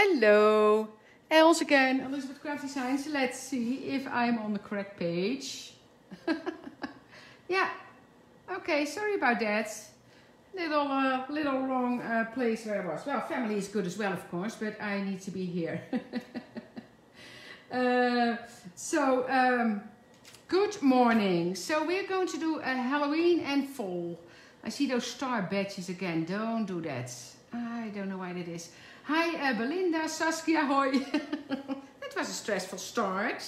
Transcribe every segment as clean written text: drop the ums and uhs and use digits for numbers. Hello, Els again, Elizabeth Craft Designs. Let's see if I'm on the correct page. Yeah, okay, sorry about that. Little wrong place where I was. Well, family is good as well, of course, but I need to be here. Good morning. So we're going to do a Halloween and fall. I see those star badges again. Don't do that. I don't know why that is. Hi Belinda, Saskia, hoi. That was a stressful start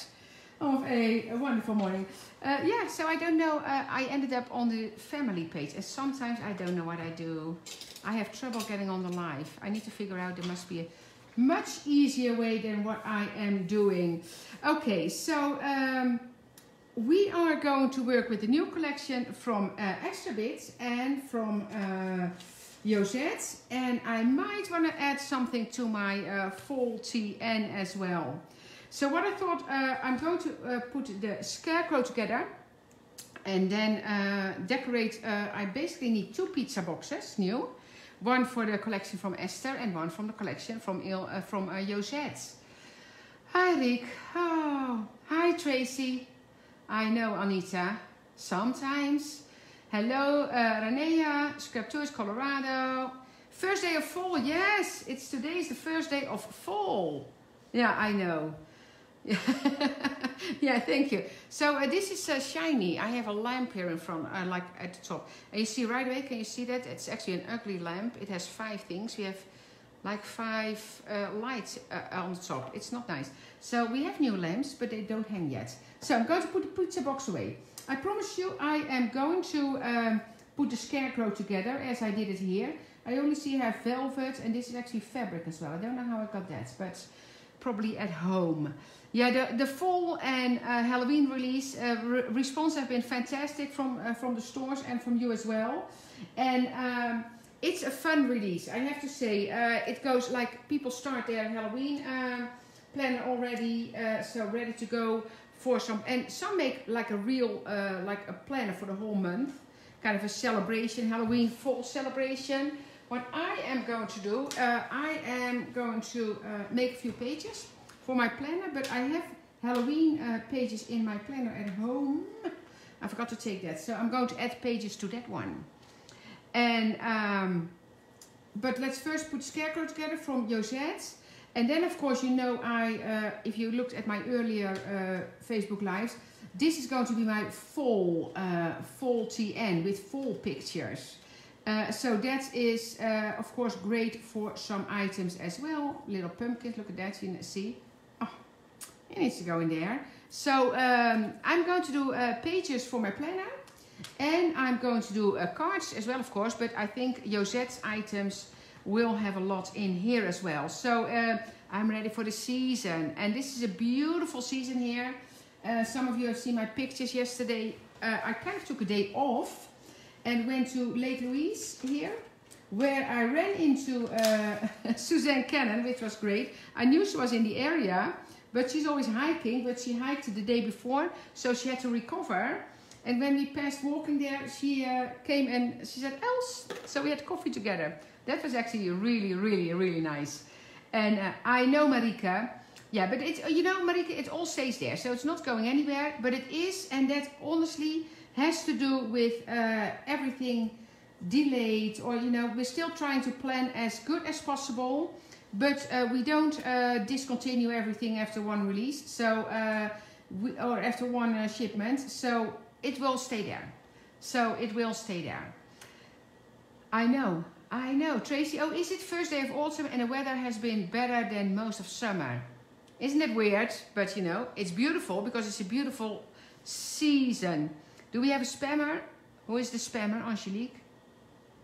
of a wonderful morning. Yeah, so I don't know. I ended up on the family page and sometimes I don't know what I do. I have trouble getting on the live. I need to figure out there must be a much easier way than what I am doing. Okay, so we are going to work with the new collection from Extra Bits and from Josette, and I might want to add something to my fall TN as well. So what I thought, I'm going to put the scarecrow together and then decorate. I basically need two pizza boxes, new. One for the collection from Esther and one from the collection from Josette. Hi Rick, oh, hi Tracy. I know Anita, sometimes. Hello, Renea, Scraptoys, Colorado. First day of fall, yes. Today is the first day of fall. Yeah, I know. Yeah, thank you. So this is shiny. I have a lamp here in front, like at the top. And you see right away, can you see that? It's actually an ugly lamp. It has five things. We have like five lights on the top. It's not nice. So we have new lamps, but they don't hang yet. So I'm going to put the pizza box away. I promise you, I am going to put the scarecrow together as I did it here. I only see her velvet, and this is actually fabric as well. I don't know how I got that, but probably at home. Yeah, the fall and Halloween release response have been fantastic from the stores and from you as well. And it's a fun release, I have to say. It goes like people start their Halloween planner already, so ready to go. For some, and some make like a real like a planner for the whole month, kind of a celebration, Halloween fall celebration. What I am going to do, I am going to make a few pages for my planner, but I have Halloween pages in my planner at home. I forgot to take that, so I'm going to add pages to that one. And but let's first put Scarecrow together from Josette. And then, of course, you know, if you looked at my earlier Facebook lives, this is going to be my fall, fall TN with fall pictures. So that is, of course, great for some items as well. Little pumpkins, look at that, you see. Oh, it needs to go in there. So I'm going to do pages for my planner. And I'm going to do cards as well, of course, but I think Josette's items will have a lot in here as well. So I'm ready for the season, and this is a beautiful season here. Some of you have seen my pictures yesterday. I kind of took a day off and went to Lake Louise here, where I ran into Suzanne Cannon, which was great. I knew she was in the area, but she's always hiking, but she hiked the day before, so she had to recover. And when we passed walking there, she came and she said, Els, so we had coffee together. That was actually really, really, really nice. And I know Marika. Yeah, but it's, you know, Marika, it all stays there. So it's not going anywhere, but it is. And that honestly has to do with everything delayed, or, you know, we're still trying to plan as good as possible, but we don't discontinue everything after one release. So, or after one shipment. So it will stay there. So it will stay there. I know. I know, Tracy. Oh, is it first day of autumn and the weather has been better than most of summer? Isn't it weird? But you know, it's beautiful because it's a beautiful season. Do we have a spammer? Who is the spammer, Angelique?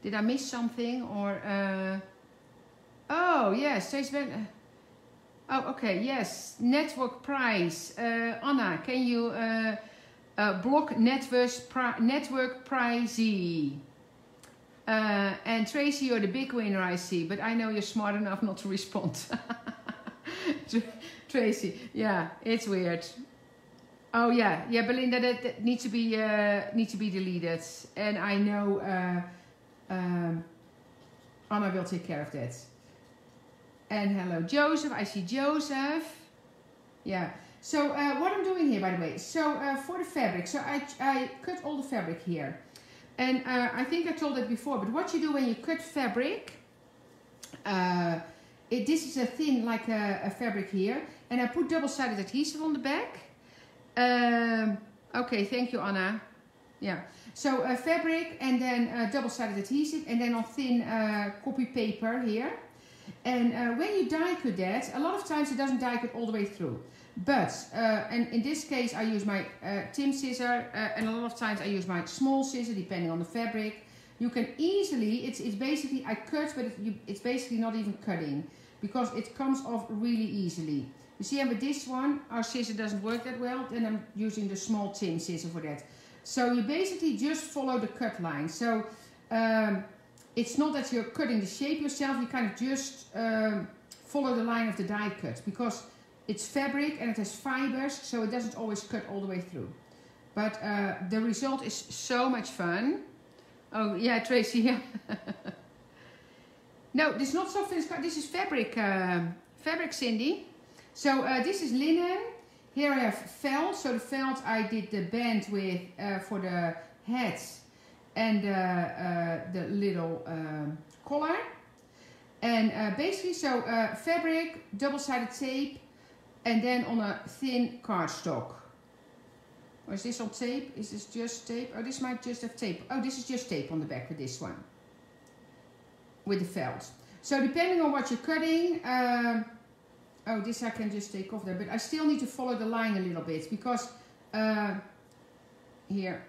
Did I miss something or? Oh, yes. Oh, okay. Yes. Network price. Anna, can you block network pricey? And Tracy, you're the big winner, I see, but I know you're smart enough not to respond. Tracy, yeah, it's weird. Oh yeah, yeah, Belinda, that need to be deleted, and I know Anna will take care of that. And hello, Joseph. I see Joseph. Yeah. So what I'm doing here, by the way, so for the fabric, so I cut all the fabric here. And I think I told it before, but what you do when you cut fabric, this is a thin, like a fabric here. And I put double-sided adhesive on the back. Okay, thank you, Anna. Yeah, so fabric and then double-sided adhesive and then on thin copy paper here. And when you die cut that, a lot of times it doesn't die cut all the way through. But, and in this case I use my Tim scissor and a lot of times I use my small scissor depending on the fabric. You can easily, it's basically, I cut but it's basically not even cutting because it comes off really easily. You see, and with this one, our scissor doesn't work that well, then I'm using the small Tim scissor for that. So you basically just follow the cut line. So it's not that you're cutting the shape yourself, you kind of just follow the line of the die cut because it's fabric and it has fibers, so it doesn't always cut all the way through. But the result is so much fun. Oh yeah, Tracy, yeah. No, this is not soft finish, this is fabric, fabric, Cindy. So this is linen. Here I have felt. So the felt I did the band with for the hats and the little collar. And basically, so fabric, double-sided tape, and then on a thin cardstock. Or is this on tape? Is this just tape? Oh, this might just have tape. Oh, this is just tape on the back with this one, with the felt. So depending on what you're cutting. Oh, this I can just take off there, but I still need to follow the line a little bit because here,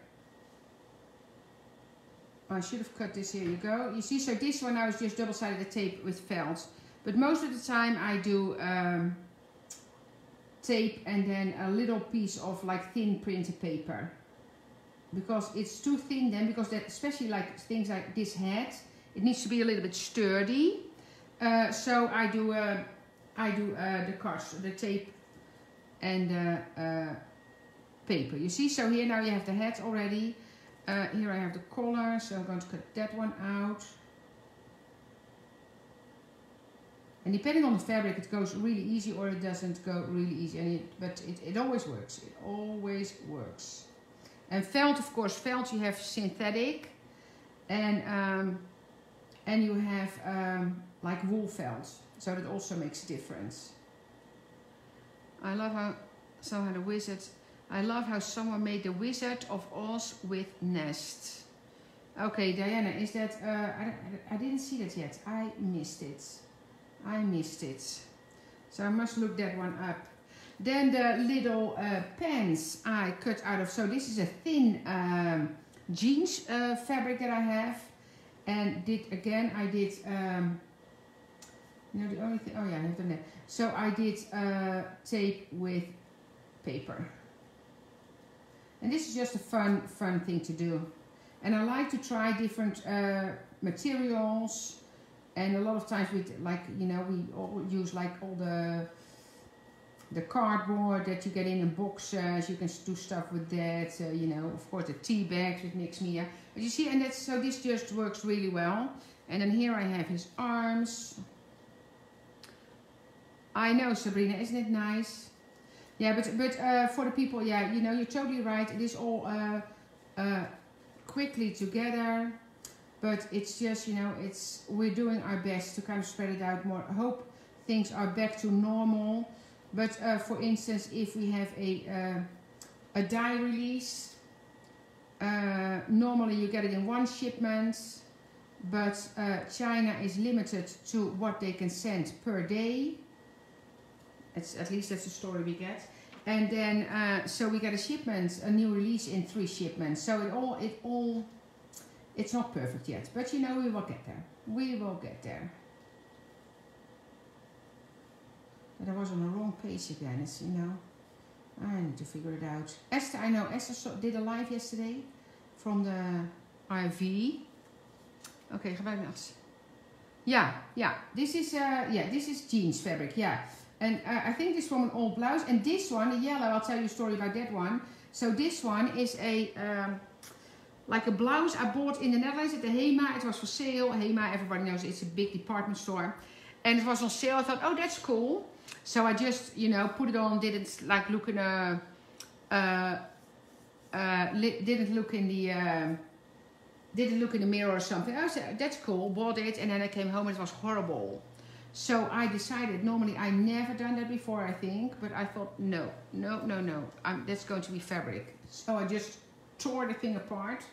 I should have cut this, here you go. You see, so this one now is just double-sided tape with felt, but most of the time I do tape and then a little piece of like thin printed paper because it's too thin then, because that, especially like things like this hat, it needs to be a little bit sturdy. So I do the cardstock, the tape and the paper. You see, so here now you have the hat already. Here I have the collar, so I'm going to cut that one out. And depending on the fabric, it goes really easy or it doesn't go really easy. And it always works. It always works. And felt, of course, felt you have synthetic, and you have like wool felt. So that also makes a difference. I love how somehow the wizard. I love how someone made the Wizard of Oz with nest. Okay, Diana, is that? I didn't see that yet. I missed it. I missed it. So I must look that one up. Then the little pants I cut out of. So this is a thin jeans fabric that I have, and I did. You know, the only thing, oh yeah, I have done that. So I did tape with paper. And this is just a fun thing to do. And I like to try different materials. And a lot of times we, like, you know, we all use like all the cardboard that you get in boxes. You can do stuff with that. You know, of course the tea bags with Nix Mia. But you see, and that's, so this just works really well. And then here I have his arms. I know, Sabrina, isn't it nice? Yeah, but for the people, yeah, you know, you're totally right. It is all quickly together, but it's just, you know, it's, we're doing our best to kind of spread it out more. I hope things are back to normal. But for instance, if we have a die release, normally you get it in one shipment, but China is limited to what they can send per day. At least that's the story we get. And then, so we get a shipment, a new release in 3 shipments. So it's not perfect yet. But you know, we will get there. We will get there. But I was on the wrong page again, it's, you know. I need to figure it out. Esther, I know, Esther did a live yesterday from the RV. Okay, ga bij ons. Yeah, yeah. This is jeans fabric, yeah. And I think this from an old blouse, and this one, the yellow, I'll tell you a story about that one. So this one is a, like a blouse I bought in the Netherlands at the HEMA. It was for sale. HEMA, everybody knows, it's a big department store. And it was on sale. I thought, oh, that's cool. So I just, you know, put it on. Didn't like look in a, didn't look in the mirror or something. I said, that's cool. Bought it, and then I came home and it was horrible. So I decided, normally I never done that before, I think, but I thought, no, that's going to be fabric. So I just tore the thing apart,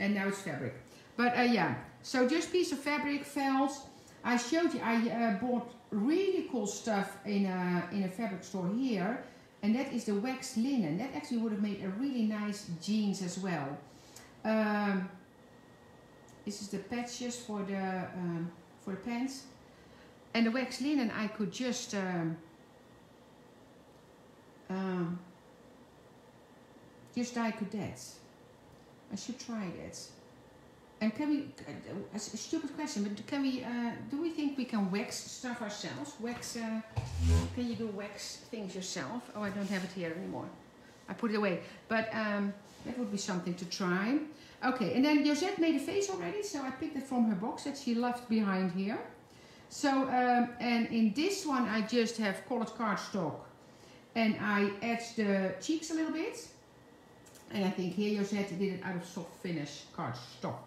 and now it's fabric. But yeah, so just piece of fabric, felt. I showed you, I bought really cool stuff in a fabric store here, and that is the wax linen. That actually would have made a really nice jeans as well. This is the patches for the pants. And the wax linen, I could just dye could that. I should try that. And can we? A stupid question, but can we? Do we think we can wax stuff ourselves? Wax? Can you do wax things yourself? Oh, I don't have it here anymore. I put it away. But that would be something to try. Okay. And then Josette made a face already, so I picked it from her box that she left behind here. So, and in this one I just have colored cardstock and I etched the cheeks a little bit. And I think here Josette did it out of soft finish cardstock.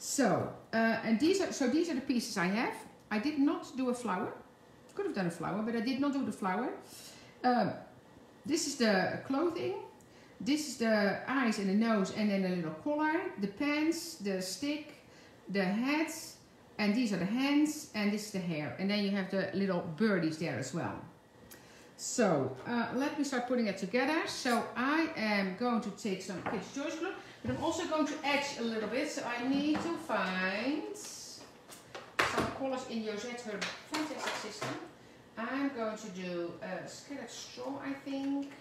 So, and these are the pieces I have. I did not do a flower. Could have done a flower, but I did not do the flower. This is the clothing. This is the eyes and the nose and then a little collar. The pants, the stick, the hats. And these are the hands, and this is the hair. And then you have the little birdies there as well. So, let me start putting it together. So, I am going to take some Kids' Choice glue, but I'm also going to edge a little bit. So, I need to find some colors in Josette, her fantastic system. I'm going to do a scattered straw, I think.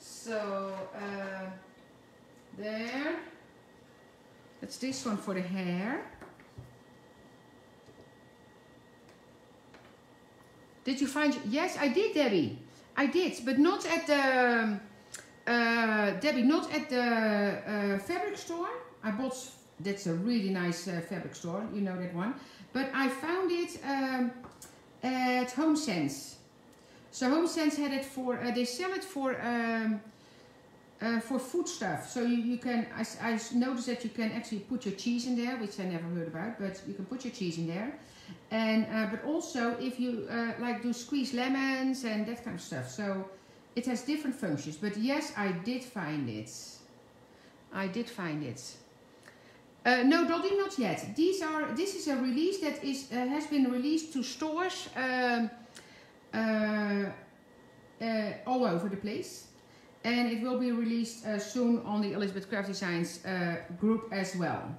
So, there. That's this one for the hair. Did you find? Yes, I did, Debbie. I did, but not at the Debbie, not at the fabric store. I bought. That's a really nice fabric store. You know that one. But I found it at HomeSense. So HomeSense had it for. They sell it for food stuff. So you can. I noticed that you can actually put your cheese in there, which I never heard about. But you can put your cheese in there. And but also if you like do squeeze lemons and that kind of stuff, so it has different functions. But yes, I did find it. I did find it. No, Doddy, not yet. These are. This is a release that is has been released to stores all over the place, and it will be released soon on the Elizabeth Craft Designs group as well.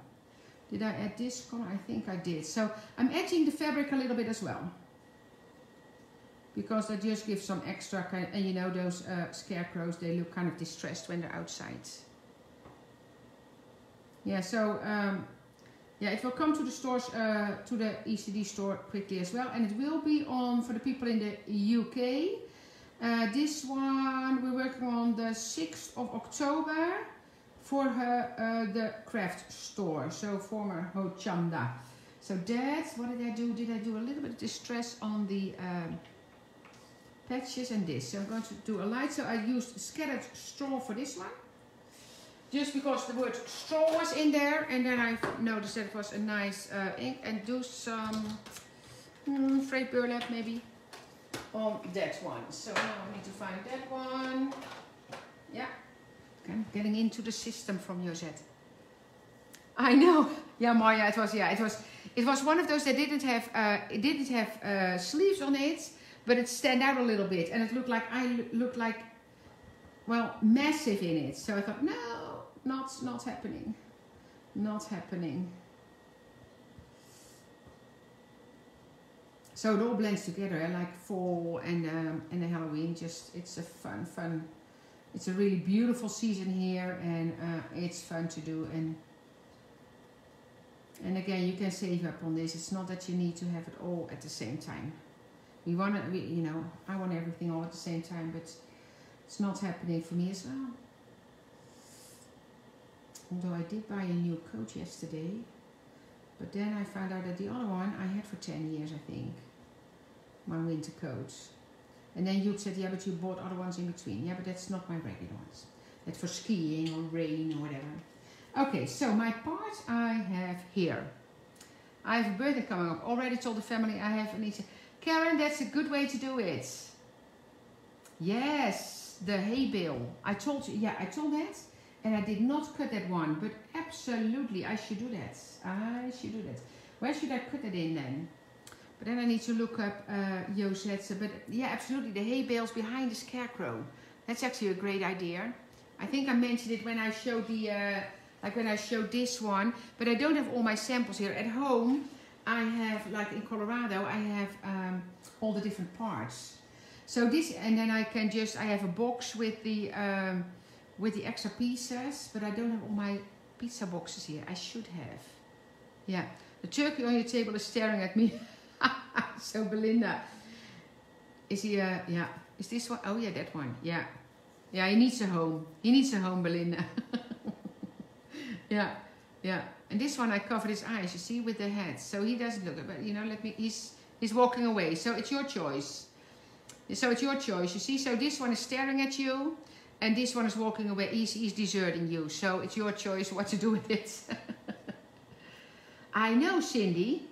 Did I add this color? I think I did. So I'm edging the fabric a little bit as well. Because that just gives some extra kind of, and you know those scarecrows, they look kind of distressed when they're outside. Yeah, so yeah, it will come to the stores, to the ECD store quickly as well. And it will be on, for the people in the UK. This one we're working on the 6th of October. For her, the craft store, so former Ho Chanda. So that's, what did I do? Did I do a little bit of distress on the patches and this? So I'm going to do a light, so I used scattered straw for this one. Just because the word straw was in there, and then I noticed that it was a nice ink, and do some frayed burlap maybe on that one. So now I need to find that one, yeah. I'm getting into the system from Josette. I know. Yeah, Maya, it was, yeah, it was one of those that didn't have sleeves on it, but it stand out a little bit, and it looked like well, massive in it. So I thought, no, not happening. Not happening. So it all blends together, like fall and the Halloween, just it's a fun. It's a really beautiful season here, and it's fun to do. And again, you can save up on this. It's not that you need to have it all at the same time. You know, I want everything all at the same time, but it's not happening for me as well. Although I did buy a new coat yesterday, But then I found out that the other one I had for 10 years, I think. My winter coats. And then you said, yeah, but you bought other ones in between. Yeah, but that's not my regular ones. That's for skiing or rain or whatever. Okay, so my part I have here. I have a birthday coming up. Already told the family I have an issue. Karen, that's a good way to do it. Yes, the hay bale. I told you, yeah, I told that. And I did not cut that one, but absolutely, I should do that. I should do that. Where should I put it in then? But then I need to look up Josette. But yeah, absolutely, the hay bales behind the scarecrow. That's actually a great idea. I think I mentioned it when I showed the, like when I showed this one. But I don't have all my samples here at home. I have, like in Colorado, I have all the different parts. So this, and then I can just, I have a box with the extra pieces, but I don't have all my pizza boxes here. I should have. Yeah, the turkey on your table is staring at me. So Belinda, is he? Yeah, is this one? Oh yeah, that one. Yeah, yeah. He needs a home. He needs a home, Belinda. Yeah, yeah. And this one I covered his eyes. You see, with the hat, so he doesn't look. But you know, let me. He's walking away. So it's your choice. So it's your choice. You see. So this one is staring at you. And this one is walking away. He's deserting you. So it's your choice what to do with it. I know, Cindy.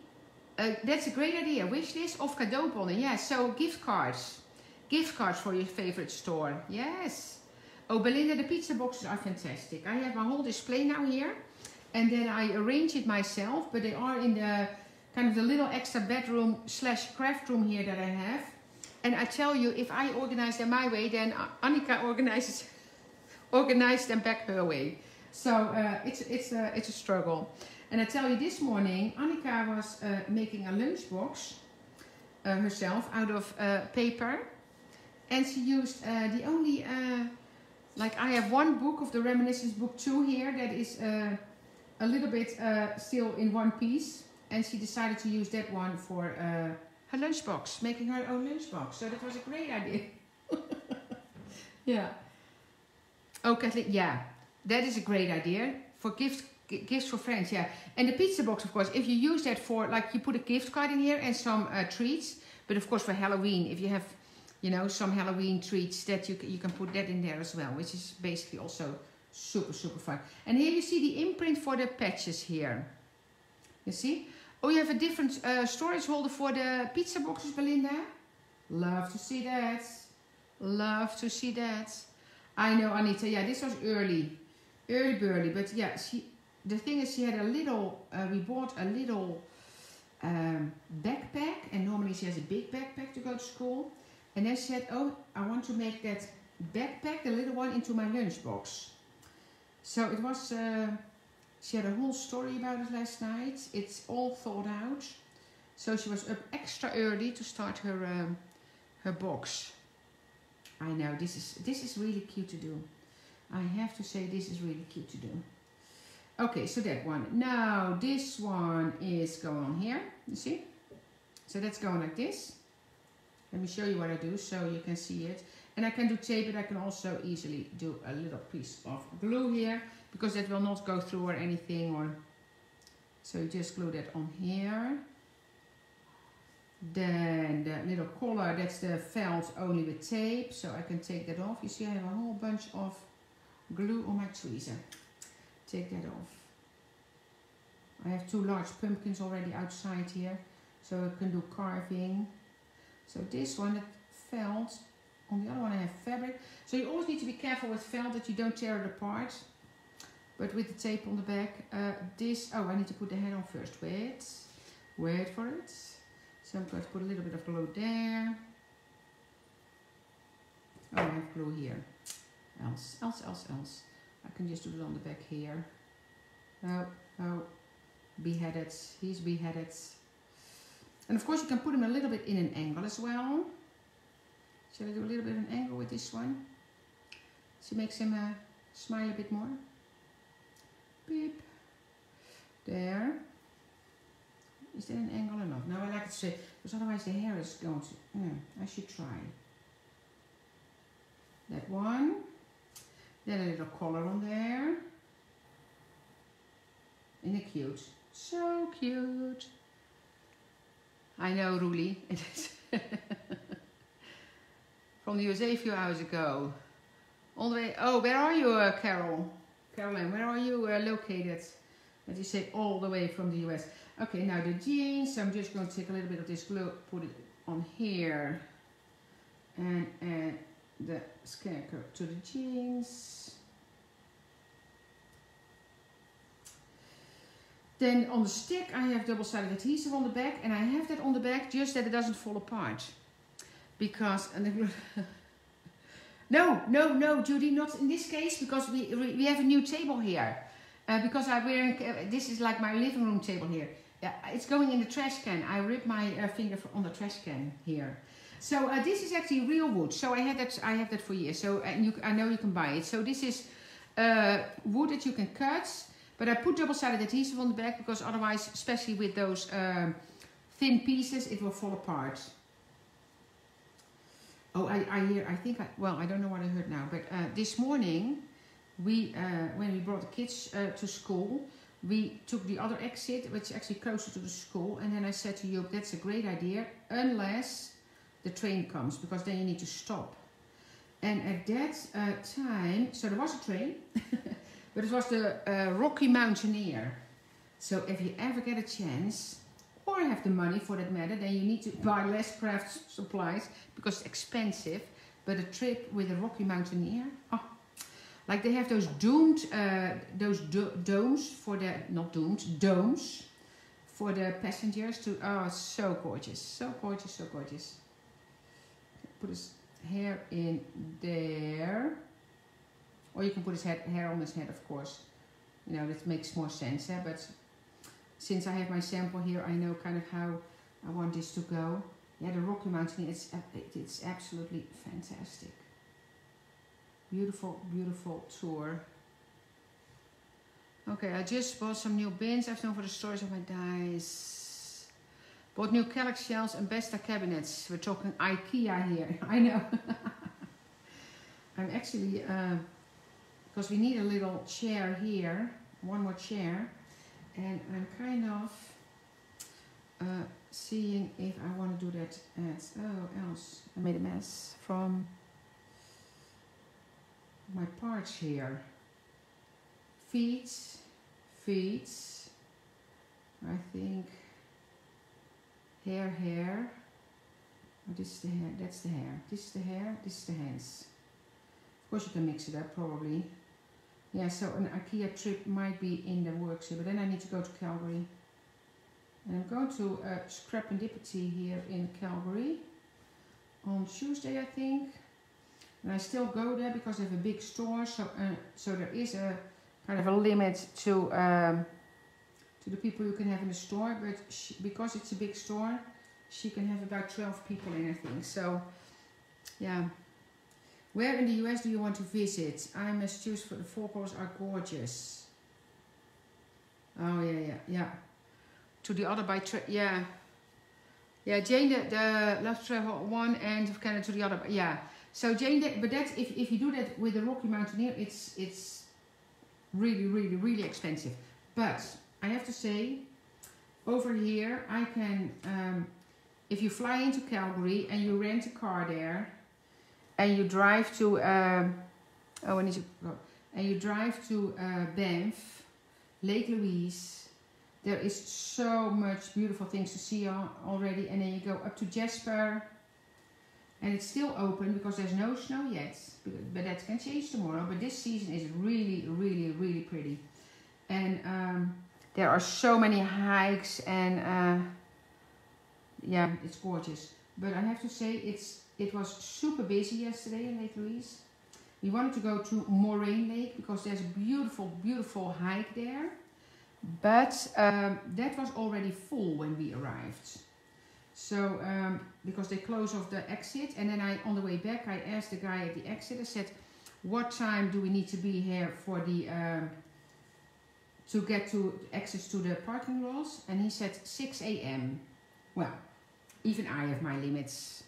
That's a great idea. Wish list of cadeaubonnen. Yeah, so gift cards. Gift cards for your favorite store. Yes. Oh, Belinda, the pizza boxes are fantastic. I have my whole display now here. And then I arrange it myself. But they are in the kind of the little extra bedroom slash craft room here that I have. And I tell you, if I organize them my way, then Annika organized them back her way. So it's a struggle. And I tell you, this morning, Annika was making a lunchbox herself out of paper. And she used the only, like I have one book of the Reminiscence Book 2 here that is a little bit still in one piece. And she decided to use that one for... her lunchbox, making her own lunchbox. So that was a great idea. Yeah. Oh, Kathleen, yeah. That is a great idea. For gifts for friends, yeah. And the pizza box, of course, if you use that for, like, you put a gift card in here and some treats. But, of course, for Halloween, if you have, you know, some Halloween treats, that you can put that in there as well, which is basically also super, super fun. And here you see the imprint for the patches here. You see? Oh, you have a different storage holder for the pizza boxes, Belinda? Love to see that. Love to see that. I know, Anita. Yeah, this was early. Early burly. But yeah, the thing is, she had a little... we bought a little backpack. And normally she has a big backpack to go to school. And then she said, oh, I want to make that backpack, the little one, into my lunchbox. So it was... she had a whole story about it last night. It's all thought out. So she was up extra early to start her her box. I know, this is really cute to do. I have to say, this is really cute to do. Okay, so that one. Now this one is going on here. You see? So that's going like this. Let me show you what I do so you can see it. And I can do tape, but I can also easily do a little piece of glue here, because that will not go through or anything. Or so you just glue that on here. Then the little collar, that's the felt only with tape, so I can take that off. You see, I have a whole bunch of glue on my tweezer. Take that off. I have two large pumpkins already outside here, so I can do carving. So this one, that felt. On the other one I have fabric. So you always need to be careful with felt that you don't tear it apart. But with the tape on the back, this... Oh, I need to put the head on first. Wait for it. So I'm going to put a little bit of glue there. Oh, I have glue here. Else. I can just do it on the back here. Oh. Beheaded. He's beheaded. And of course you can put him a little bit in an angle as well. Shall I do a little bit of an angle with this one? So it makes him smile a bit more. Beep. There. Is there an angle or not? No, I like it straight. Because otherwise the hair is going to... I should try. That one. Then a little collar on there. Isn't it cute? So cute. I know, Ruli. It is. From the USA a few hours ago. All the way. Oh, where are you, Carol? Caroline, where are you located? As you say, all the way from the US. Okay, now the jeans. I'm just going to take a little bit of this glue, put it on here, and add the scarecrow to the jeans. Then on the stick, I have double-sided adhesive on the back, and I have that on the back just that it doesn't fall apart. Because no, Judy, not in this case, because we have a new table here. Because I'm wearing, this is like my living room table here. Yeah, it's going in the trash can. I ripped my finger on the trash can here. So this is actually real wood. So I had that for years. So I know you can buy it. So this is wood that you can cut. But I put double-sided adhesive on the back because otherwise, especially with those thin pieces, it will fall apart. Oh, I don't know what I heard now, but this morning, when we brought the kids to school, we took the other exit, which is actually closer to the school, and then I said to you, that's a great idea, unless the train comes, because then you need to stop. And at that time, so there was a train, but it was the Rocky Mountaineer. So if you ever get a chance, or have the money for that matter, then you need to buy less craft supplies because it's expensive. But a trip with a Rocky Mountaineer, oh, like they have those domed, domes for the passengers to. Oh, so gorgeous, so gorgeous, so gorgeous. Put his hair in there. Or you can put his hair on his head, of course. You know, that makes more sense. Eh? But since I have my sample here, I know kind of how I want this to go. Yeah, the Rocky Mountain, it's absolutely fantastic. Beautiful, beautiful tour. Okay, I just bought some new bins. I've done for the storage of my dies. Bought new Kallax shelves and Besta cabinets. We're talking IKEA here. I know. I'm actually... because we need a little chair here, one more chair, and I'm kind of seeing if I want to do that as, oh, else I made a mess from my parts here. Feet, I think, hair, oh, this is the hair, that's the hair, this is the hair, this is the hands. Of course you can mix it up, probably. Yeah, so an IKEA trip might be in the works here, but then I need to go to Calgary. And I'm going to Scrapandipity here in Calgary on Tuesday, I think. And I still go there because they have a big store, so so there is a kind of a limit to the people you can have in the store. But because it's a big store, she can have about 12 people in, I think. So, yeah. Where in the US do you want to visit? I must choose for the four colors are gorgeous. Oh yeah. To the other by train, yeah. Yeah, Jane the love travel one and of Canada to the other, yeah. So Jane, but that's if you do that with the Rocky Mountaineer, it's really, really, really expensive. But I have to say, over here I can, if you fly into Calgary and you rent a car there, and you drive to Banff, Lake Louise. There is so much beautiful things to see already, and then you go up to Jasper, and it's still open because there's no snow yet. But that can change tomorrow. But this season is really, really, really pretty, and there are so many hikes, and yeah, it's gorgeous. But I have to say, it was super busy yesterday in Lake Louise. We wanted to go to Moraine Lake because there's a beautiful, beautiful hike there. But that was already full when we arrived. So, because they closed off the exit. And then on the way back, I asked the guy at the exit, I said, what time do we need to be here for the, to get to access to the parking lots? And he said 6 a.m. Well, even I have my limits.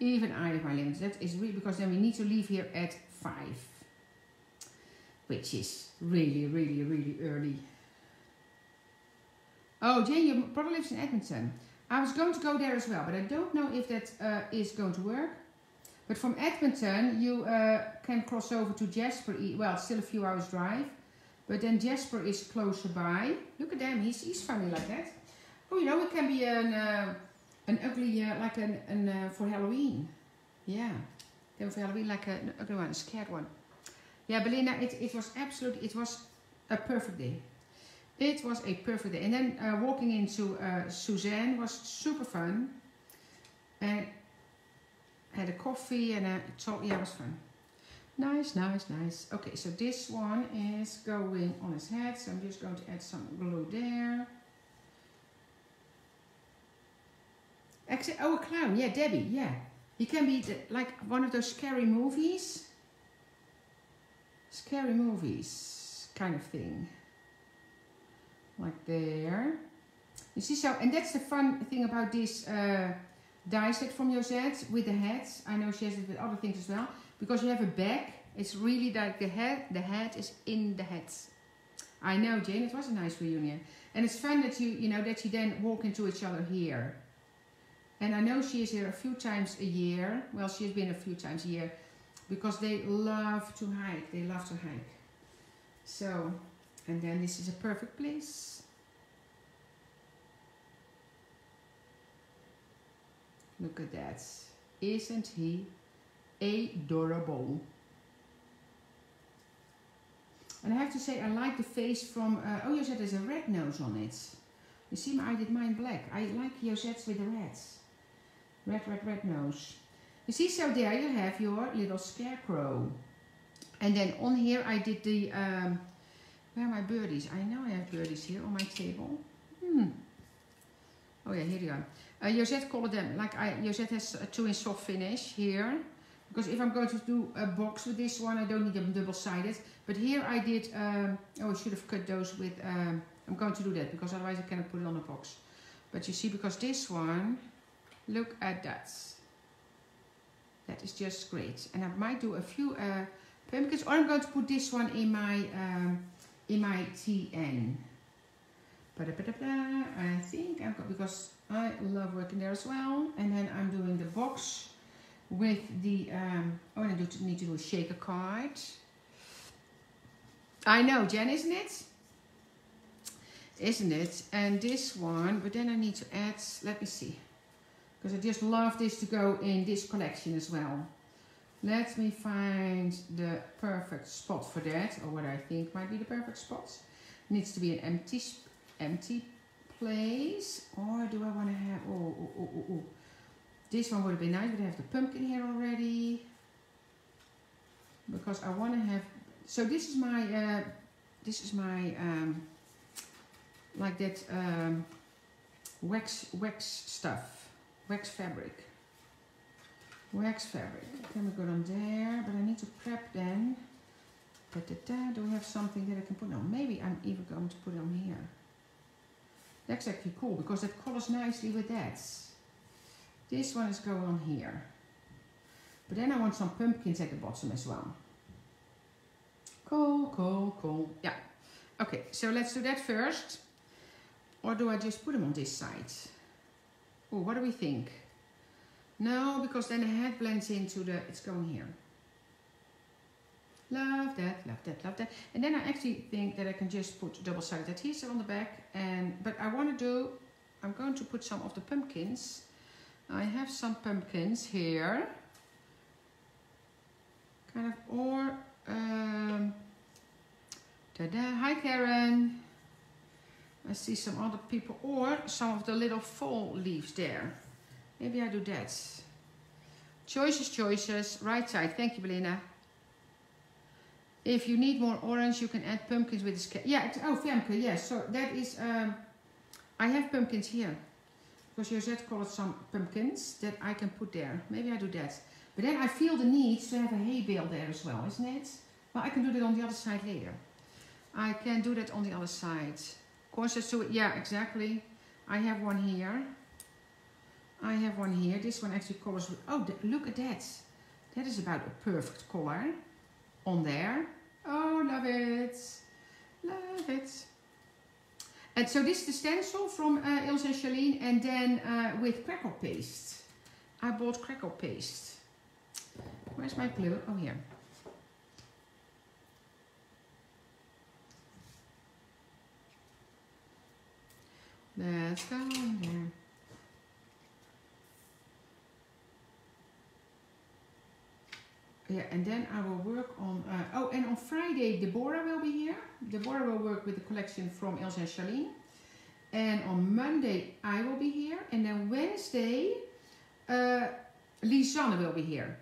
Even I have my limits. That is really because then we need to leave here at 5, which is really, really, really early. Oh, Jane, your brother lives in Edmonton. I was going to go there as well, but I don't know if that is going to work. But from Edmonton, you can cross over to Jasper. Well, still a few hours drive. But then Jasper is closer by. Look at him, he's funny like that. Oh, you know, it can be an ugly, like an for Halloween. Yeah, then for Halloween, like an ugly one, a scared one. Yeah, Belinda, it was absolutely, it was a perfect day. It was a perfect day. And then walking into Suzanne was super fun. And had a coffee and a talk, yeah, it was fun. Nice, nice, nice. Okay, so this one is going on his head. So I'm just going to add some glue there. Actually, oh, a clown. Yeah, Debbie, yeah. He can be like one of those scary movies. Scary movies kind of thing. Like there. You see, so, and that's the fun thing about this die set from Josette with the heads. I know she has it with other things as well. Because you have a bag, it's really like the head is in the head. I know, Jane, it was a nice reunion. And it's fun that you know, that you then walk into each other here. And I know she is here a few times a year. Well, she has been a few times a year because they love to hike. They love to hike. So, and then this is a perfect place. Look at that. Isn't he adorable? And I have to say, I like the face from oh, Josette has a red nose on it. You see, I did mine black. I like Josette's with the reds. Red nose. You see, so there you have your little scarecrow. And then on here I did the where are my birdies? I know I have birdies here on my table. Oh yeah, here they are. Josette colored them, like Josette has a 2-inch soft finish here. Because if I'm going to do a box with this one, I don't need them double-sided. But here I did, oh, I should have cut those with, I'm going to do that because otherwise I cannot put it on a box. But you see, because this one, look at that. That is just great. And I might do a few pumpkins, or I'm going to put this one in my TN. I think I've got, because I love working there as well. And then I'm doing the box with the oh, and I need to do a shaker card. I know, Jen, isn't it? Isn't it? And this one, but then I need to add, let me see, because I just love this to go in this collection as well. Let me find the perfect spot for that, or what I think might be the perfect spot. It needs to be an empty place, or do I want to have, oh. This one would have been nice, but I have the pumpkin here already. Because I want to have, so this is my, like that wax stuff, wax fabric. Can we go down there? But I need to prep then. Do we have something that I can put on? Maybe I'm even going to put it on here. That's actually cool because that colors nicely with that. This one is going on here. But then I want some pumpkins at the bottom as well. Cool. Yeah. Okay, so let's do that first. Or do I just put them on this side? Oh, what do we think? No, because then the head blends into the, it's going here. Love that. And then I actually think that I can just put double-sided adhesive on the back. And but I want to do, I'm going to put some of the pumpkins. I have some pumpkins here, kind of, or hi Karen, I see some other people, or some of the little fall leaves there. Maybe I do that. Choices, right side. Thank you, Belina. If you need more orange, you can add pumpkins with this. Yeah, oh Femke, yes. So that is, I have pumpkins here. Because Josette colored some pumpkins that I can put there. Maybe I do that. But then I feel the need to have a hay bale there as well, isn't it? Well, I can do that on the other side later. I can do that on the other side. Of course, let's do it. Yeah, exactly. I have one here. I have one here. This one actually colors. Oh, look at that. That is about a perfect color on there. Oh, love it. And so this is the stencil from Ilse and Charlene, and then with crackle paste. I bought crackle paste. Where's my glue? Oh, here. Let's go in there. Yeah, and then I will work on, oh, and on Friday Deborah will be here. Deborah will work with the collection from Elsa and Charlene. And on Monday I will be here. And then Wednesday Lisanne will be here.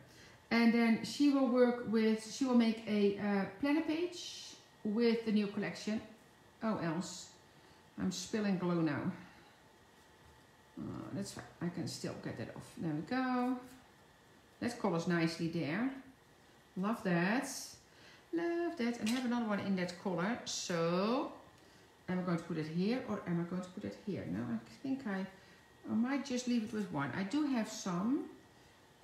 And then she will work with, she will make a planner page with the new collection. Oh, else, I'm spilling glue now. That's fine, I can still get that off. There we go. That colors nicely there. Love that. Love that. And have another one in that color. So, am I going to put it here or am I going to put it here? No, I think I might just leave it with one. I do have some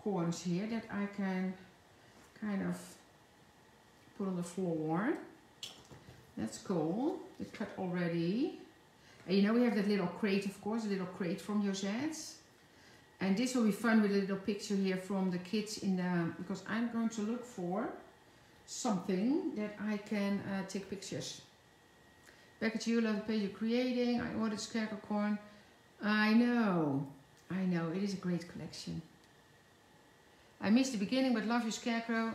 corns here that I can kind of put on the floor. That's cool. It's cut already. And you know we have that little crate, of course, a little crate from Josette. And this will be fun with a little picture here from the kids in the, because I'm going to look for something that I can take pictures. Back at you, love the page you're creating. I ordered scarecrow corn. I know, it is a great collection. I missed the beginning, but love your scarecrow.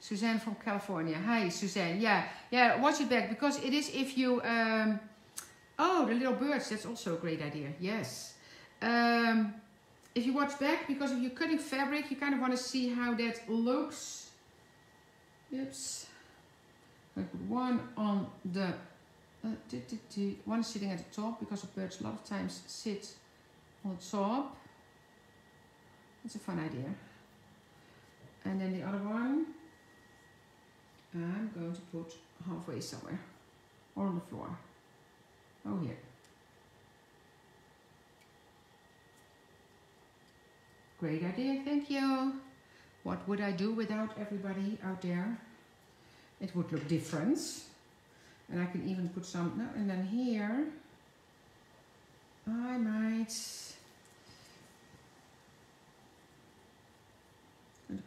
Suzanne from California. Hi, Suzanne. Yeah, yeah, watch it back because it is if you, oh, the little birds, that's also a great idea. Yes. If you watch back, because if you're cutting fabric, you kind of want to see how that looks. Oops. I put one on the one sitting at the top because the birds a lot of times sit on the top. That's a fun idea. And then the other one, I'm going to put halfway somewhere or on the floor. Oh, here. Great idea, thank you. What would I do without everybody out there? It would look different. And I can even put some, no, and then here, I might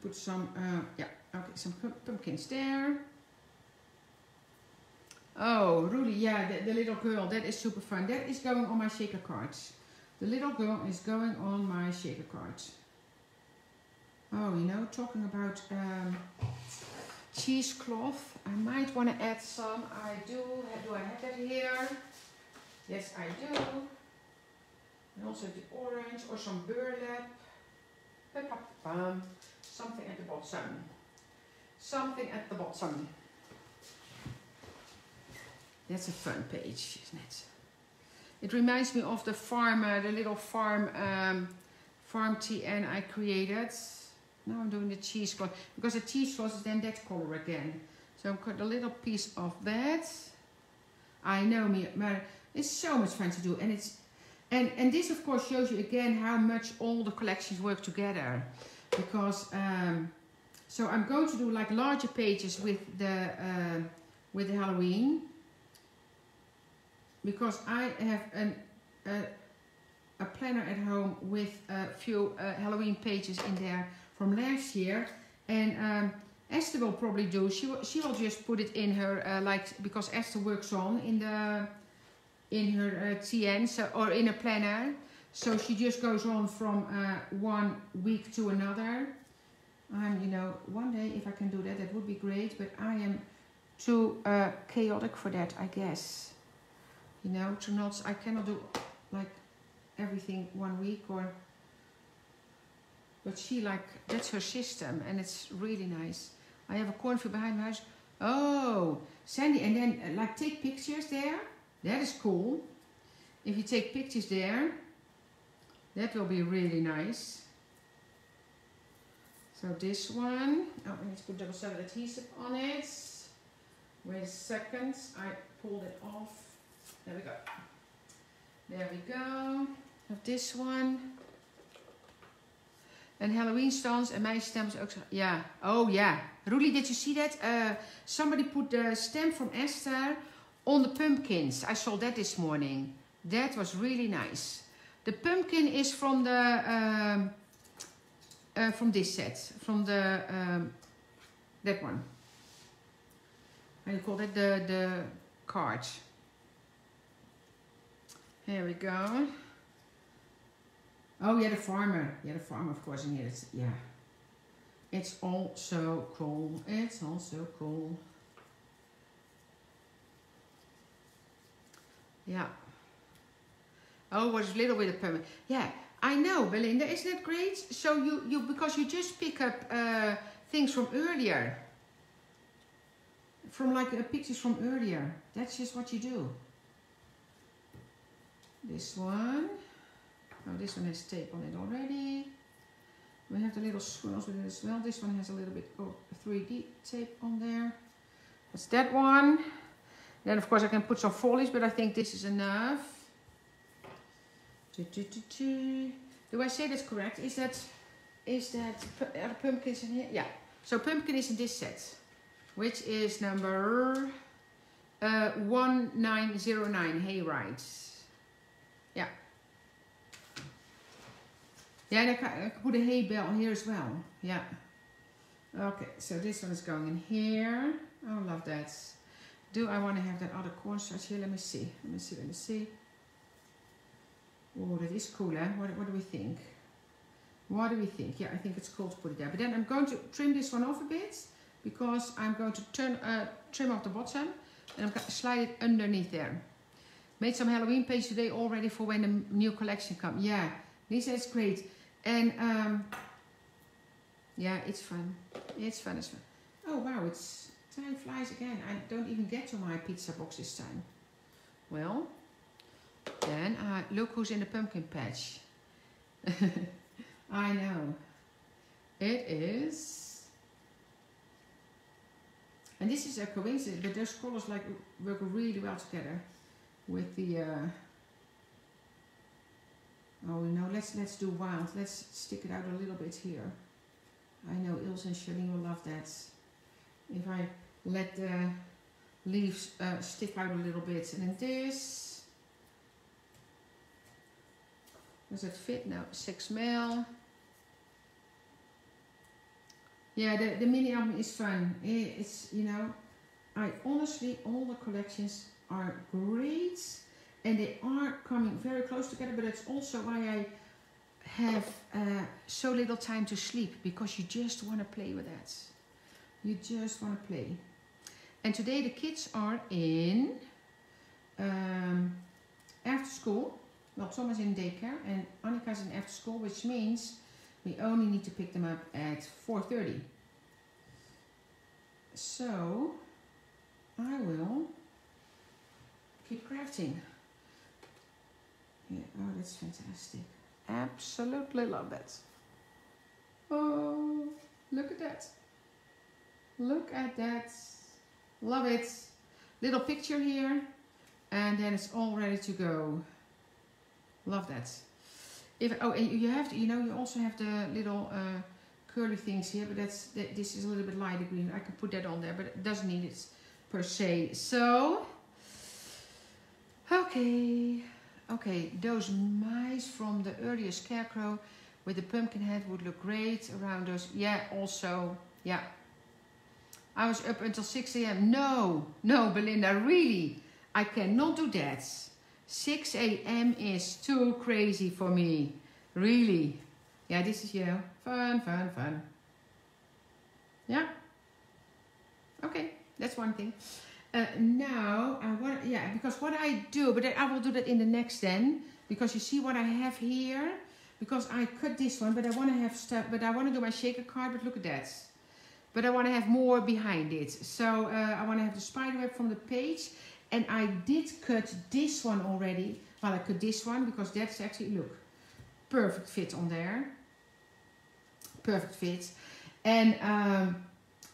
put some, yeah, okay, some pumpkins there. Oh, Rudy, yeah, the little girl, that is super fun. That is going on my shaker card. The little girl is going on my shaker card. Oh, you know, talking about cheesecloth, I might want to add some. I do. Do I have that here? Yes, I do. And also the orange or some burlap. Something at the bottom. Something at the bottom. That's a fun page, isn't it? It reminds me of the farm, the little farm TN I created. Now I'm doing the cheesecloth because the cheesecloth is then that color again. So I've got a little piece of that. I know, but it's so much fun to do, and it's and this of course shows you again how much all the collections work together, because so I'm going to do like larger pages with the Halloween. Because I have a planner at home with a few Halloween pages in there from last year, and Esther will probably do. She will just put it in her like, because Esther works on in her TN, so, or in a planner, so she just goes on from one week to another. You know, one day if I can do that, that would be great. But I am too chaotic for that, I guess. You know, to not, I cannot do like everything one week or, but she like, that's her system and it's really nice. I have a cornfield behind my house. Oh, Sandy, and then like take pictures there. That is cool. If you take pictures there, that will be really nice. So this one, oh, let's put double sided adhesive on it. Wait a second, I pulled it off. There we go. There we go. Have this one. And Halloween stands and my stem is also. Yeah. Oh yeah. Rudy, did you see that? Somebody put the stem from Esther on the pumpkins. I saw that this morning. That was really nice. The pumpkin is from the from this set, from the that one. How do you call that? The card. Here we go. Oh yeah, the farmer. Yeah, the farmer, of course. And it's, yeah, it's all so cool. It's all so cool. Yeah. Oh, it was a little bit of pumpkin. Yeah, I know, Belinda. Isn't it great? So you because you just pick up things from earlier. From like pictures from earlier. That's just what you do. This one. Oh, this one has tape on it already. We have the little swirls with it as well. This one has a little bit of 3D tape on there. That's that one. Then of course I can put some foliage, but I think this is enough. Do I say this correct? Is that are the pumpkins in here? Yeah. So pumpkin is in this set, which is number 1909. Hayrides. Yeah. Yeah, and I can put a hay bale on here as well. Yeah. Okay, so this one is going in here. Oh, love that. Do I want to have that other cornstarch here? Let me see. Let me see. Oh, that is cool, eh? What do we think? What do we think? Yeah, I think it's cool to put it there. But then I'm going to trim this one off a bit, because I'm going to trim off the bottom, and I'm going to slide it underneath there. Made some Halloween paints today already for when the new collection comes. Yeah, Lisa, it's great. And yeah, it's fun. It's fun. Oh wow, it's time flies again. I don't even get to my pizza box this time. Well, then look who's in the pumpkin patch. I know. It is. And this is a coincidence, but those colors like work really well together. With the oh no, let's do wild. Let's stick it out a little bit here. I know Ilse and Charlene will love that. If I let the leaves stick out a little bit, and then this, does it fit? No, 6 mil. Yeah, the mini album is fun. It's, you know, I honestly, all the collections are great, and they are coming very close together, but that's also why I have so little time to sleep, because you just want to play with that. You just want to play. And today the kids are in after school. Well, Tom is in daycare and Annika is in after school, which means we only need to pick them up at 4:30. So I will keep crafting. Yeah, oh, that's fantastic. Absolutely love that. Oh, look at that. Look at that. Love it. Little picture here. And then it's all ready to go. Love that. Oh, and you have to, you know, you also have the little curly things here, but this is a little bit lighter green. I can put that on there, but it doesn't need it per se. So okay, those mice from the earlier scarecrow with the pumpkin head would look great around those. Yeah, also, yeah. I was up until 6 AM. No, Belinda, really. I cannot do that. 6 AM is too crazy for me. Really. Yeah, this is, you know, fun. Yeah. Okay, that's one thing. Now, because what I do, but I will do that in the next then, because you see what I have here, because I cut this one, but I want to have stuff, but I want to do my shaker card, but look at that, but I want to have more behind it, so I want to have the spider web from the page, and I did cut this one already, well, I cut this one, because that's actually, look, perfect fit on there, perfect fit, and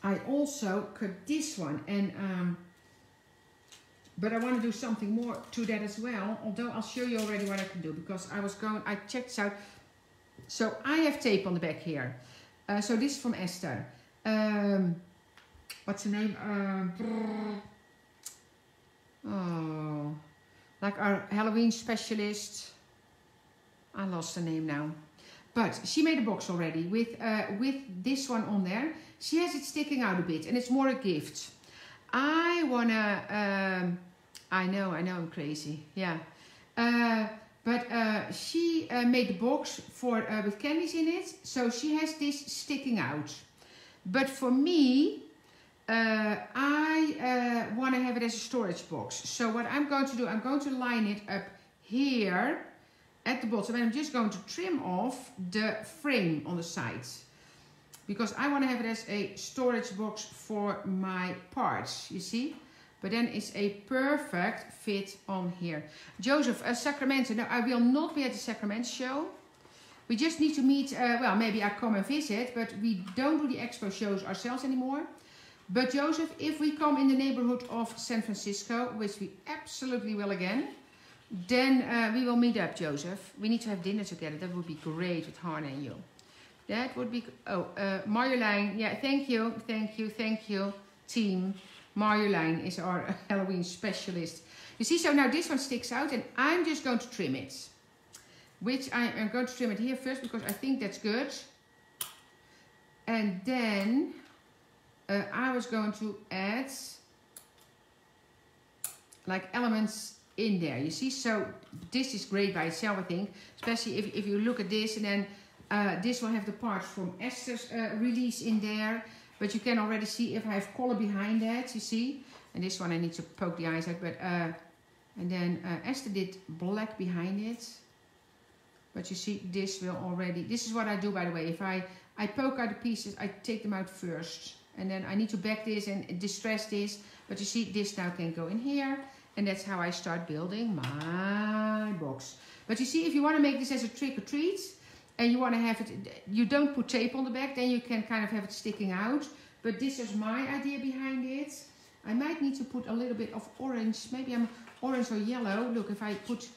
I also cut this one, and but I want to do something more to that as well, although I'll show you already what I can do, because I checked this out. So I have tape on the back here. So this is from Esther. What's her name? Oh, like our Halloween specialist. I lost the name now. But she made a box already with this one on there. She has it sticking out a bit and it's more a gift. I wanna, I know I'm crazy, yeah. But she made the box for, with candies in it. So she has this sticking out. But for me, I want to have it as a storage box. So what I'm going to do, I'm going to line it up here at the bottom. And I'm just going to trim off the frame on the sides. Because I want to have it as a storage box for my parts, you see. But then it's a perfect fit on here. Joseph, Sacramento. No, I will not be at the Sacramento show. We just need to meet, well, maybe I come and visit, but we don't do the expo shows ourselves anymore. But Joseph, if we come in the neighborhood of San Francisco, which we absolutely will again, then we will meet up, Joseph. We need to have dinner together. That would be great with Harna and you. That would be, oh, Marjolein. Yeah, thank you, team. Marjolein is our Halloween specialist. You see, so now this one sticks out and I'm just going to trim it. Which I am going to trim it here first because I think that's good. And then I was going to add like elements in there. You see, so this is great by itself, I think. Especially if you look at this and then this will have the parts from Esther's release in there. But you can already see if I have color behind that, you see. And this one I need to poke the eyes out. But, and then Esther did black behind it. But you see, this will already... This is what I do, by the way. If I poke out the pieces, I take them out first. And then I need to back this and distress this. But you see, this now can go in here. And that's how I start building my box. But you see, if you want to make this as a trick-or-treat... And you want to have it, you don't put tape on the back, then you can kind of have it sticking out. But this is my idea behind it. I might need to put a little bit of orange, maybe I'm orange or yellow. Look, if I put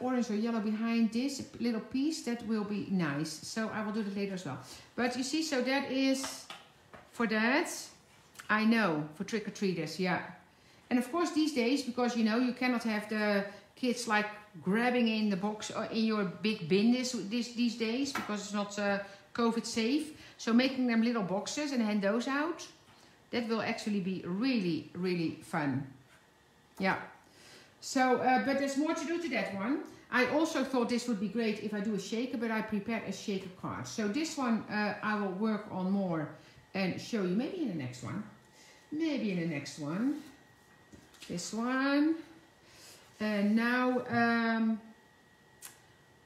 orange or yellow behind this little piece, that will be nice. So I will do that later as well. But you see, so that is for that. I know, for trick-or-treaters, yeah. And of course these days, because you know, you cannot have the kids like grabbing in the box or in your big bin these days because it's not COVID safe. So making them little boxes and hand those out, that will actually be really, really fun. Yeah. So, but there's more to do to that one. I also thought this would be great if I do a shaker, but I prepared a shaker card. So this one I will work on more and show you maybe in the next one. Maybe in the next one. This one. And now,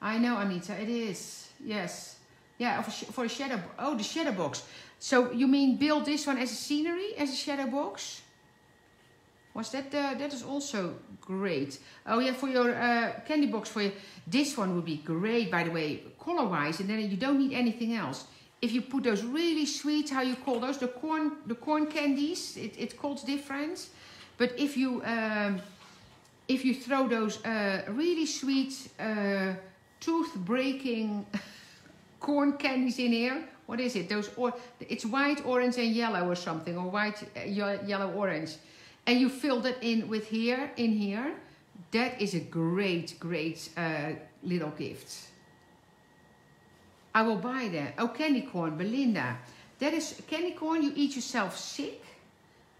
I know, Anita, it is, yes. Yeah, for a shadow, oh, the shadow box. So you mean build this one as a scenery, as a shadow box? Was that, that is also great. Oh yeah, for your candy box, for your, this one would be great, by the way, color-wise, and then you don't need anything else. If you put those really sweet, how you call those, the corn candies, it calls different. But if you... If you throw those really sweet, tooth-breaking corn candies in here, what is it? Those or it's white, orange, and yellow, or something, or white, yellow, orange, and you fill that in with here, in here. That is a great, great little gift. I will buy that. Oh, candy corn, Belinda. That is candy corn. You eat yourself sick,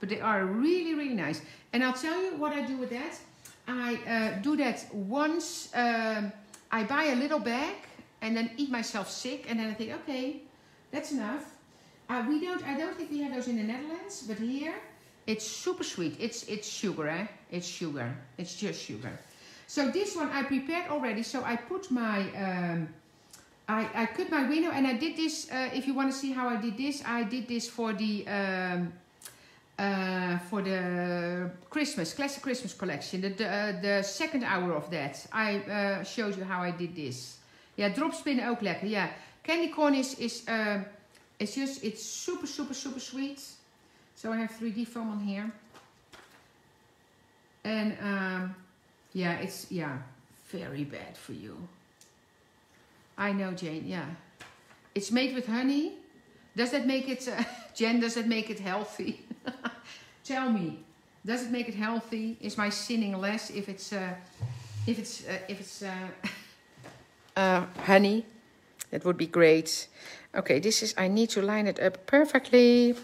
but they are really, really nice. And I'll tell you what I do with that. I do that once, I buy a little bag and then eat myself sick and then I think, okay, that's enough. I don't think we have those in the Netherlands, but here it's super sweet. It's sugar, eh? It's sugar. It's just sugar. So this one I prepared already. So I put my, I cut my window and I did this, if you want to see how I did this for the Christmas, classic Christmas collection, the second hour of that. I showed you how I did this. Ja, dropspinnen ook lekker, ja. Candy corn is just, it's super, super, super sweet. So I have 3D foam on here. And yeah, it's, yeah, very bad for you. I know, Jane, yeah. It's made with honey. Does that make it, Jen, does that make it healthy? Tell me, Does it make it healthy? Is my sinning less if it's honey? That would be great. Okay, this is, I need to line it up perfectly.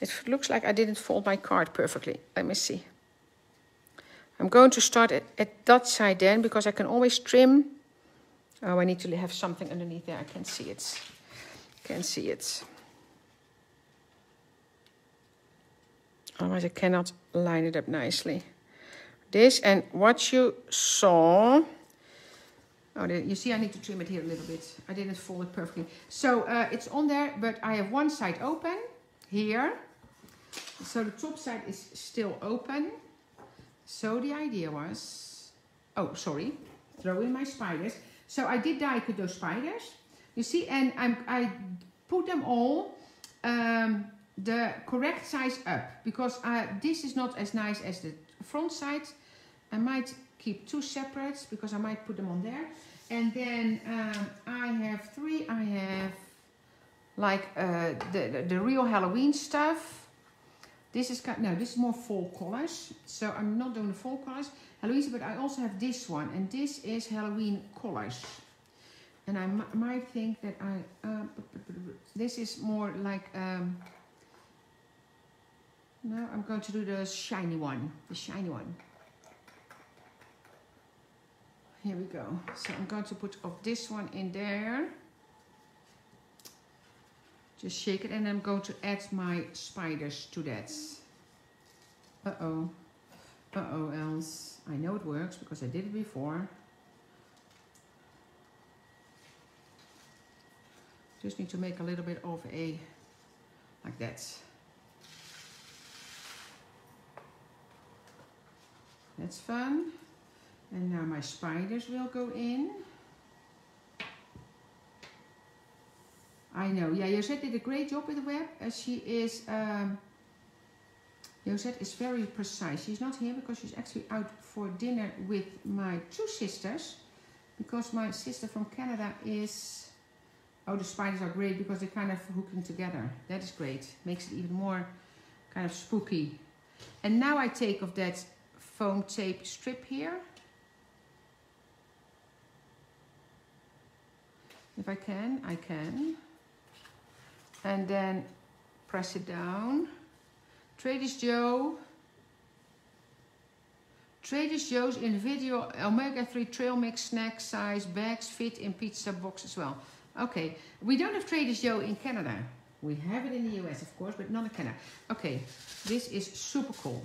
It looks like I didn't fold my card perfectly. Let me see. I'm going to start at that side then, because I can always trim. Oh, I need to have something underneath there. I can see it. Can see it. Otherwise I cannot line it up nicely. This and what you saw. Oh, you see I need to trim it here a little bit. I didn't fold it perfectly. So it's on there, but I have one side open here. So the top side is still open. So the idea was, oh, sorry, throw in my spiders. So I did die with those spiders, you see, and I put them all the correct size up, because this is not as nice as the front side. I might keep two separates because I might put them on there. And then I have three. I have like the real Halloween stuff. This is kind of, no, this is more fall colors, so I'm not doing the fall colors, Halloween, but I also have this one, and this is Halloween colors. And I might think that I, this is more like, no, I'm going to do the shiny one. Here we go. So I'm going to put of this one in there. Just shake it, and I'm going to add my spiders to that. Uh-oh. Uh-oh, else. I know it works because I did it before. Just need to make a little bit of a, like that. That's fun. And now my spiders will go in. I know. Yeah, Josette did a great job with the web. She is, Josette is very precise. She's not here because she's actually out for dinner with my two sisters. Because my sister from Canada is, oh, the spiders are great because they're kind of hooking together. That is great. Makes it even more kind of spooky. And now I take off that foam tape strip here. If I can, I can. And then press it down. Trader Joe's. Trader Joe's individual omega-3 trail mix snack size bags fit in pizza box as well. Okay, we don't have Trader Joe's in Canada. We have it in the US, of course, but not in Canada. Okay, this is super cool.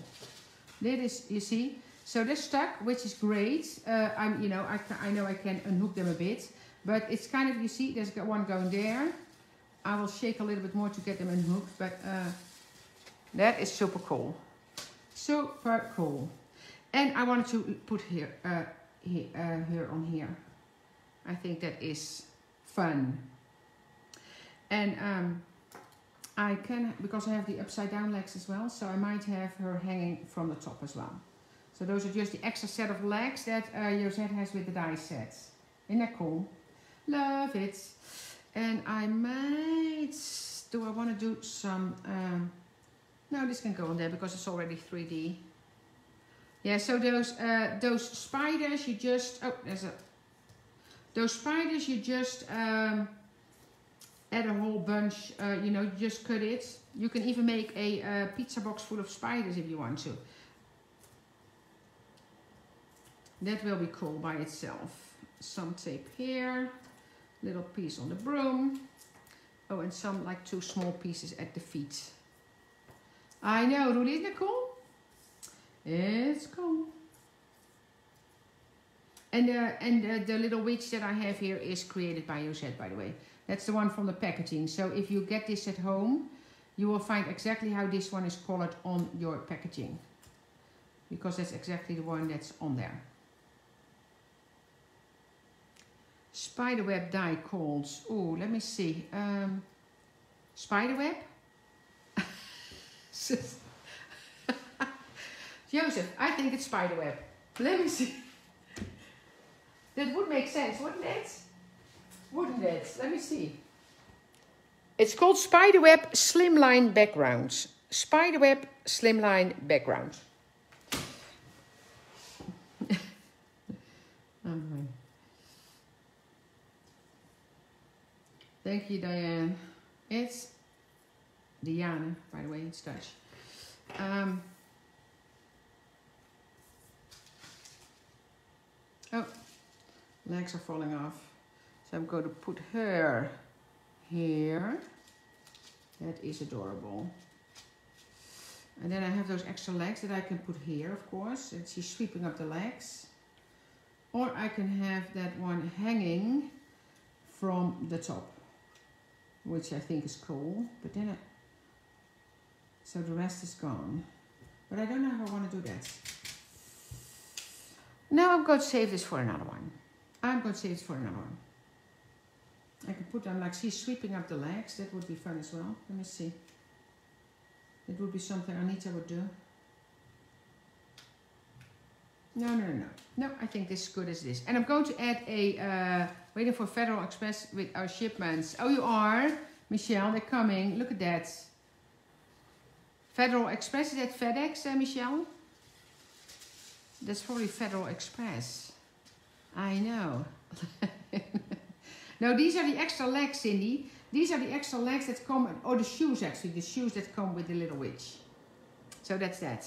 This is, you see, so they're stuck, which is great. I'm, you know I can unhook them a bit, but it's kind of, you see, there's one going there. I will shake a little bit more to get them unhooked, but that is super cool. Super cool. And I wanted to put here, here on here. I think that is fun. And I can, because I have the upside down legs as well, so I might have her hanging from the top as well. So those are just the extra set of legs that Josette has with the die sets. Isn't that cool? Love it. And I might, do I want to do some, no, this can go on there because it's already 3D. Yeah, so those spiders you just, oh, there's a, those spiders you just add a whole bunch, you know, you just cut it. You can even make a pizza box full of spiders if you want to. That will be cool by itself. Some tape here. Little piece on the broom. Oh, and some like two small pieces at the feet. I know, Rudy, isn't it cool? It's cool. And the little witch that I have here is created by Josette, by the way. That's the one from the packaging. So if you get this at home, you will find exactly how this one is colored on your packaging. Because that's exactly the one that's on there. Spiderweb die calls. Oh, let me see. Spiderweb? Joseph, I think it's spiderweb. Let me see. That would make sense, wouldn't it? Wouldn't it? Let me see. It's called Spiderweb Slimline Backgrounds. Spiderweb Slimline Backgrounds. Thank you, Diane. It's Diana, by the way, it's Dutch. Oh, legs are falling off. So I'm going to put her here. That is adorable. And then I have those extra legs that I can put here, of course. And she's sweeping up the legs. Or I can have that one hanging from the top, which I think is cool. But then, so the rest is gone. But I don't know how I want to do that. Now I'm going to save this for another one. I'm going to save this for another one. I can put them like she's sweeping up the legs. That would be fun as well. Let me see. It would be something Anita would do. No. I think this is good as this. And I'm going to add a waiting for Federal Express with our shipments. Oh, you are, Michelle. They're coming. Look at that. Federal Express, is that FedEx, Michelle? That's probably Federal Express. I know. No, these are the extra legs, Cindy. These are the extra legs that come, or the shoes actually, the shoes that come with the little witch. So that's that.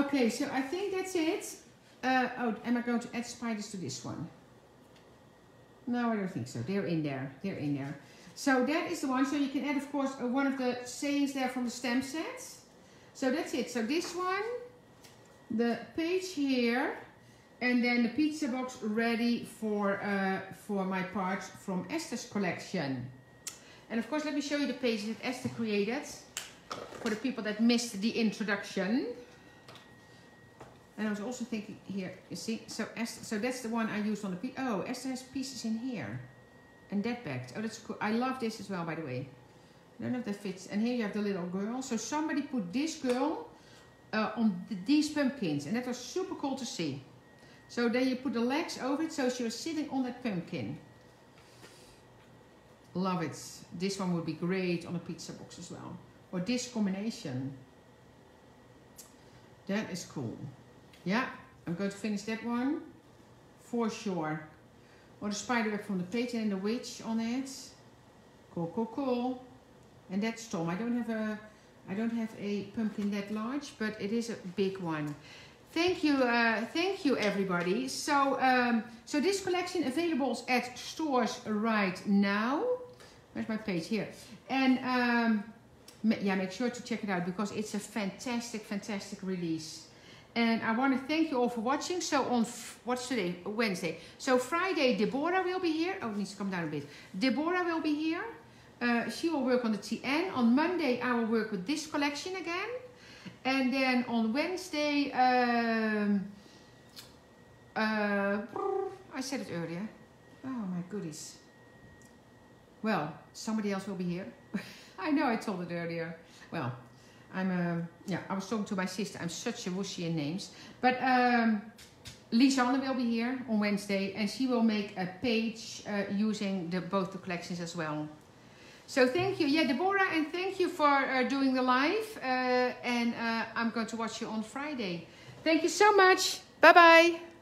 Okay, so I think that's it. Oh, am I going to add spiders to this one? No, I don't think so. They're in there. They're in there. So that is the one. So you can add, of course, one of the sayings there from the stamp set. So that's it. So this one, the page here, and then the pizza box ready for my parts from Esther's collection. And of course, let me show you the pages that Esther created for the people that missed the introduction. And I was also thinking here, you see, so Esther, so that's the one I used on the piece. Oh, Esther has pieces in here. And that back. Oh, that's cool. I love this as well, by the way. I don't know if that fits. And here you have the little girl. So somebody put this girl on these pumpkins. And that was super cool to see. So then you put the legs over it. So she was sitting on that pumpkin. Love it. This one would be great on a pizza box as well. Or this combination. That is cool. Yeah, I'm going to finish that one for sure. Or the spiderweb from the plate and the witch on it. Cool, cool, cool. And that's Tom. I don't have a pumpkin that large, but it is a big one. Thank you everybody. So, so this collection available at stores right now. Where's my page here? And yeah, make sure to check it out because it's a fantastic, fantastic release. And I want to thank you all for watching. So on, what's today? Wednesday. So Friday, Deborah will be here. Oh, it needs to come down a bit. Deborah will be here. She will work on the TN. On Monday, I will work with this collection again. And then on Wednesday, I said it earlier. Oh my goodies. Well, somebody else will be here. I know I told it earlier. Well. Yeah, I was talking to my sister. I'm such a wussy in names. But Lisanne will be here on Wednesday. And she will make a page using both the collections as well. So thank you. Yeah, Deborah, and thank you for doing the live. And I'm going to watch you on Friday. Thank you so much. Bye-bye.